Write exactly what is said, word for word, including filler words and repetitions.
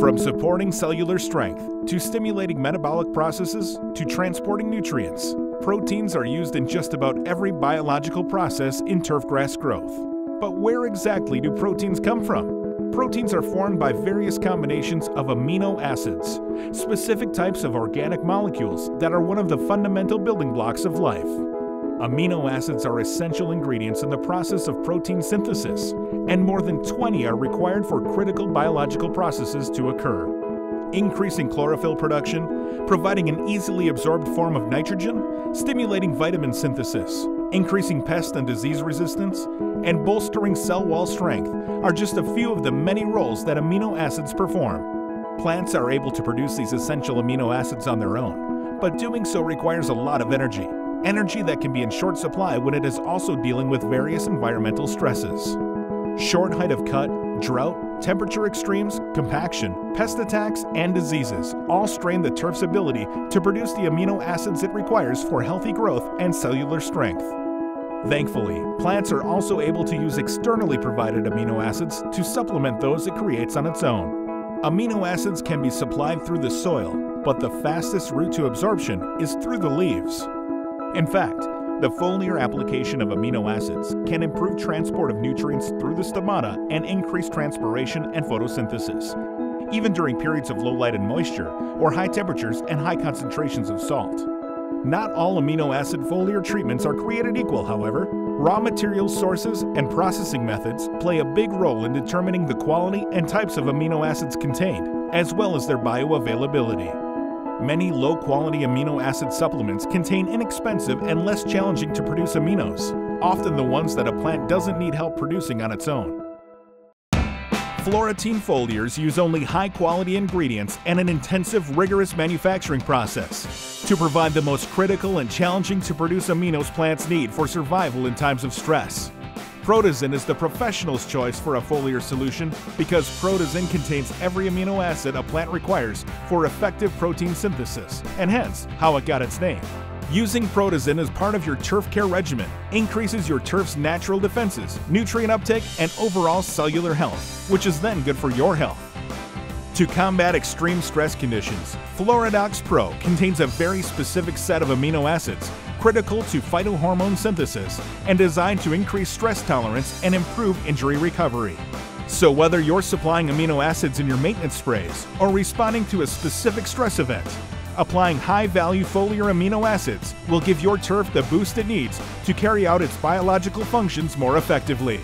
From supporting cellular strength, to stimulating metabolic processes, to transporting nutrients, proteins are used in just about every biological process in turfgrass growth. But where exactly do proteins come from? Proteins are formed by various combinations of amino acids, specific types of organic molecules that are one of the fundamental building blocks of life. Amino acids are essential ingredients in the process of protein synthesis, and more than twenty are required for critical biological processes to occur. Increasing chlorophyll production, providing an easily absorbed form of nitrogen, stimulating vitamin synthesis, increasing pest and disease resistance, and bolstering cell wall strength are just a few of the many roles that amino acids perform. Plants are able to produce these essential amino acids on their own, but doing so requires a lot of energy, energy that can be in short supply when it is also dealing with various environmental stresses. Short height of cut, drought, temperature extremes, compaction, pest attacks, and diseases all strain the turf's ability to produce the amino acids it requires for healthy growth and cellular strength. Thankfully, plants are also able to use externally provided amino acids to supplement those it creates on its own. Amino acids can be supplied through the soil, but the fastest route to absorption is through the leaves. In fact, the foliar application of amino acids can improve transport of nutrients through the stomata and increase transpiration and photosynthesis, even during periods of low light and moisture or high temperatures and high concentrations of salt. Not all amino acid foliar treatments are created equal, however. Raw material sources and processing methods play a big role in determining the quality and types of amino acids contained, as well as their bioavailability. Many low-quality amino acid supplements contain inexpensive and less challenging to produce aminos, often the ones that a plant doesn't need help producing on its own. Floratine foliars use only high-quality ingredients and an intensive, rigorous manufacturing process to provide the most critical and challenging to produce aminos plants need for survival in times of stress. Protezyn is the professional's choice for a foliar solution because Protezyn contains every amino acid a plant requires for effective protein synthesis, and hence how it got its name. Using Protezyn as part of your turf care regimen increases your turf's natural defenses, nutrient uptake, and overall cellular health, which is then good for your health. To combat extreme stress conditions, Floridox Pro contains a very specific set of amino acids critical to phytohormone synthesis and designed to increase stress tolerance and improve injury recovery. So whether you're supplying amino acids in your maintenance sprays or responding to a specific stress event, applying high-value foliar amino acids will give your turf the boost it needs to carry out its biological functions more effectively.